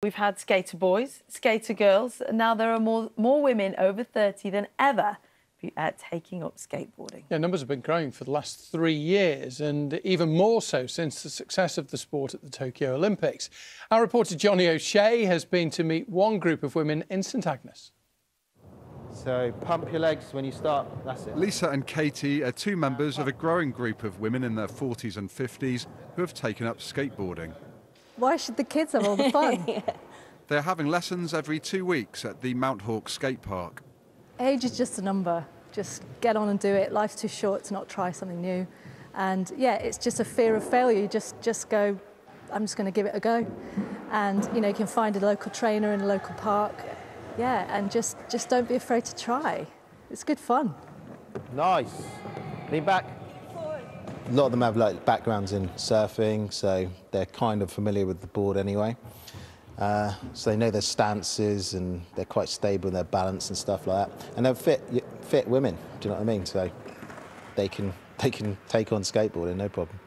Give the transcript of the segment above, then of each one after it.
We've had skater boys, skater girls, and now there are more women over 30 than ever taking up skateboarding. Yeah, numbers have been growing for the last 3 years, and even more so since the success of the sport at the Tokyo Olympics. Our reporter Johnny O'Shea has been to meet one group of women in St Agnes. So pump your legs when you start, that's it. Lisa and Katie are two members of a growing group of women in their 40s and 50s who have taken up skateboarding. Why should the kids have all the fun? Yeah. They're having lessons every 2 weeks at the Mount Hawk skate park. Age is just a number. Just get on and do it. Life's too short to not try something new. And yeah, it's just a fear of failure. You just go, I'm just going to give it a go. And, you know, you can find a local trainer in a local park. Yeah, and just don't be afraid to try. It's good fun. Nice. Lean back. A lot of them have like backgrounds in surfing, so they're kind of familiar with the board anyway. So they know their stances and they're quite stable in their balance and stuff like that. And they're fit women, do you know what I mean? So they can take on skateboarding, no problem.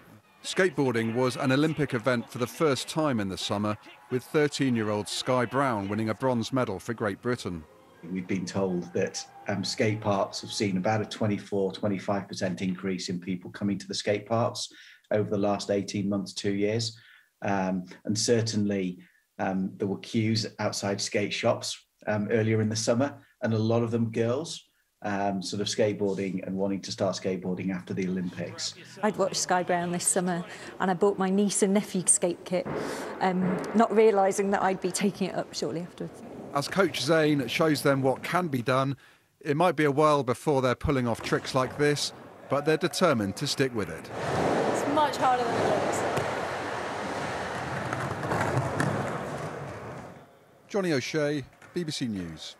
Skateboarding was an Olympic event for the first time in the summer, with 13-year-old Sky Brown winning a bronze medal for Great Britain. We've been told that skate parks have seen about a 24–25% increase in people coming to the skate parks over the last 18 months, 2 years. And certainly there were queues outside skate shops earlier in the summer, and a lot of them girls. Sort of skateboarding and wanting to start skateboarding after the Olympics. I'd watched Sky Brown this summer and I bought my niece and nephew skate kit, not realising that I'd be taking it up shortly afterwards. As Coach Zane shows them what can be done, it might be a while before they're pulling off tricks like this, but they're determined to stick with it. It's much harder than it looks. Johnny O'Shea, BBC News.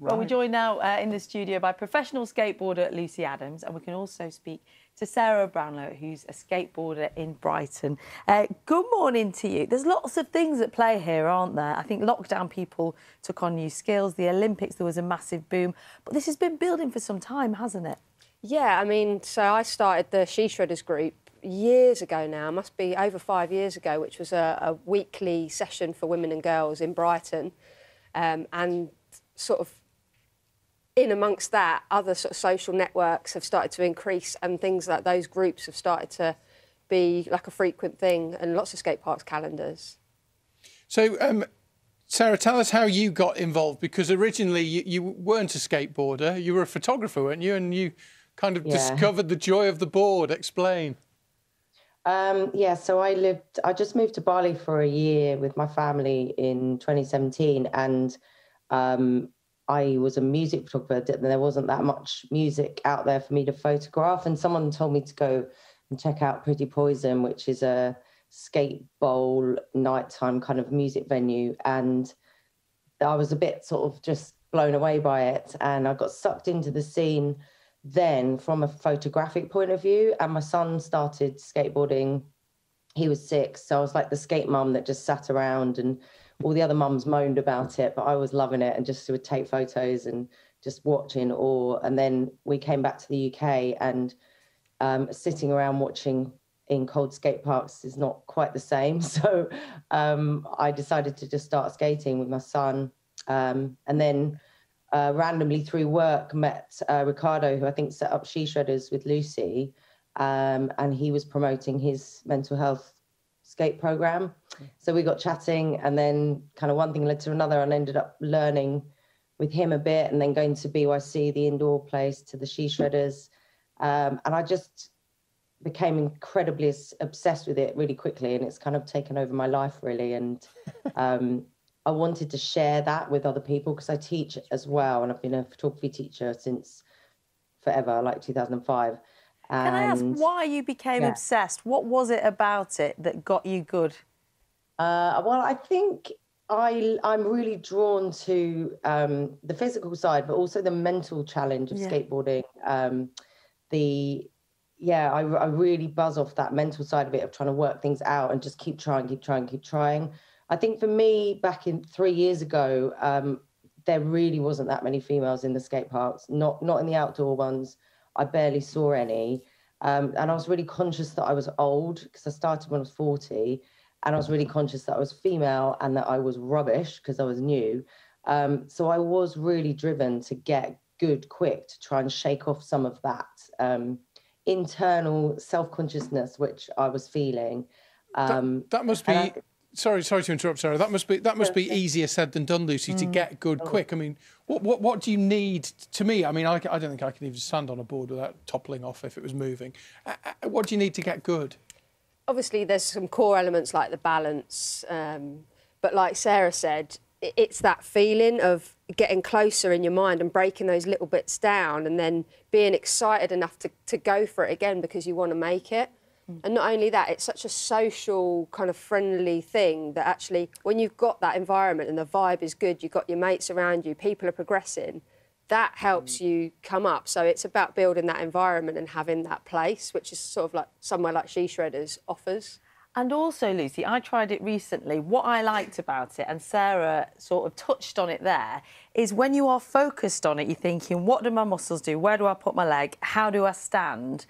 Well, we're joined now in the studio by professional skateboarder Lucy Adams, and we can also speak to Sarah Brownlow, who's a skateboarder in Brighton. Good morning to you. There's lots of things at play here, aren't there? I think lockdown people took on new skills. The Olympics, there was a massive boom. But this has been building for some time, hasn't it? Yeah, I mean, so I started the She Shredders group years ago now, must be over 5 years ago, which was a weekly session for women and girls in Brighton. And sort of in amongst that, other sort of social networks have started to increase, and things like those groups have started to be like a frequent thing, and lots of skate parks calendars. So, Sarah, tell us how you got involved, because originally you weren't a skateboarder, you were a photographer, weren't you? And you kind of discovered the joy of the board. Explain. Yeah, so I just moved to Bali for a year with my family in 2017, and I was a music photographer, and there wasn't that much music out there for me to photograph. And someone told me to go and check out Pretty Poison, which is a skate bowl nighttime kind of music venue. And I was a bit sort of just blown away by it. And I got sucked into the scene then from a photographic point of view. And my son started skateboarding. He was 6. So I was like the skate mum that just sat around, and all the other mums moaned about it, but I was loving it and just would take photos and just watch in awe. And then we came back to the UK, and sitting around watching in cold skate parks is not quite the same. So I decided to just start skating with my son. And then randomly through work met Ricardo, who I think set up She Shredders with Lucy, and he was promoting his mental health skate program. So we got chatting, and then kind of one thing led to another, and ended up learning with him a bit, and then going to BYC, the indoor place, to the She Shredders. And I just became incredibly obsessed with it really quickly, and it's kind of taken over my life really. And I wanted to share that with other people, because I teach as well, and I've been a photography teacher since forever, like 2005. Can I ask why you became obsessed? What was it about it that got you good? Well, I think I'm really drawn to the physical side, but also the mental challenge of skateboarding. I really buzz off that mental side of it, of trying to work things out and just keep trying, keep trying, keep trying. I think for me, back in 3 years ago, there really wasn't that many females in the skate parks, not in the outdoor ones. I barely saw any, and I was really conscious that I was old, because I started when I was 40, And I was really conscious that I was female and that I was rubbish because I was new. So I was really driven to get good quick, to try and shake off some of that internal self-consciousness, which I was feeling. That must be... Sorry to interrupt, Sarah. That must be easier said than done, Lucy, to get good quick. I mean, what do you need to me? I mean, I don't think I can even stand on a board without toppling off if it was moving. What do you need to get good? Obviously, there's some core elements like the balance. But like Sarah said, it's that feeling of getting closer in your mind and breaking those little bits down and then being excited enough to go for it again because you want to make it. And not only that, it's such a social kind of friendly thing that actually when you've got that environment and the vibe is good, you've got your mates around you, people are progressing, that helps you come up. So it's about building that environment and having that place, which is sort of like somewhere like She Shredders offers. And also, Lucy, I tried it recently. What I liked about it, and Sarah sort of touched on it there, is when you are focused on it, you're thinking, what do my muscles do? Where do I put my leg? How do I stand?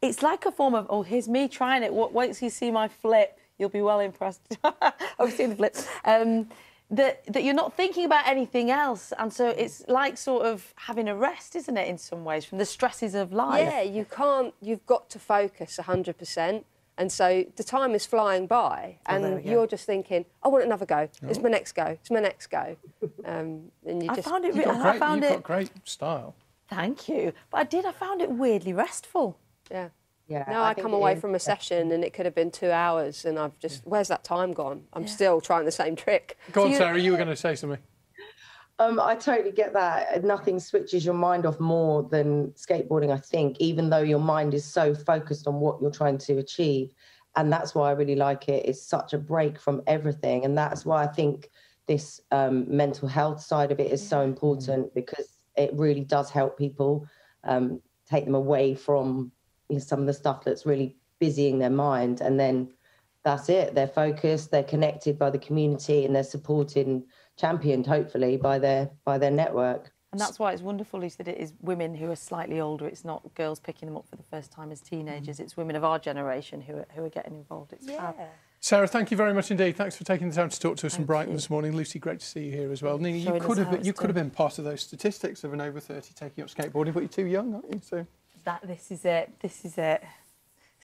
It's like a form of, oh, here's me trying it. Wait till you see my flip. You'll be well impressed. I've seen the flip. That you're not thinking about anything else. And so it's like sort of having a rest, isn't it, in some ways, from the stresses of life. Yeah, you can't... You've got to focus 100%. And so the time is flying by. And you're just thinking, I want another go. Oh. It's my next go. It's my next go. And you just... You've got great style. Thank you. But I found it weirdly restful. Yeah. Yeah. No, I come away from a session and it could have been 2 hours and I've just, where's that time gone? I'm still trying the same trick. Go on, Sarah, you were going to say something. I totally get that. Nothing switches your mind off more than skateboarding, I think, even though your mind is so focused on what you're trying to achieve. And that's why I really like it. It's such a break from everything. And that's why I think this mental health side of it is so important, because it really does help people take them away from some of the stuff that's really busying their mind, and then that's it. They're focused, they're connected by the community, and they're supported and championed, hopefully, by their network. And that's why it's wonderful, Lucy, that it is women who are slightly older. It's not girls picking them up for the first time as teenagers. It's women of our generation who are getting involved. It's fab. Sarah, thank you very much indeed. Thanks for taking the time to talk to us from Brighton this morning. Lucy, great to see you here as well. Nina, you could have been part of those statistics of an over 30 taking up skateboarding, but you're too young, aren't you? So. This is it.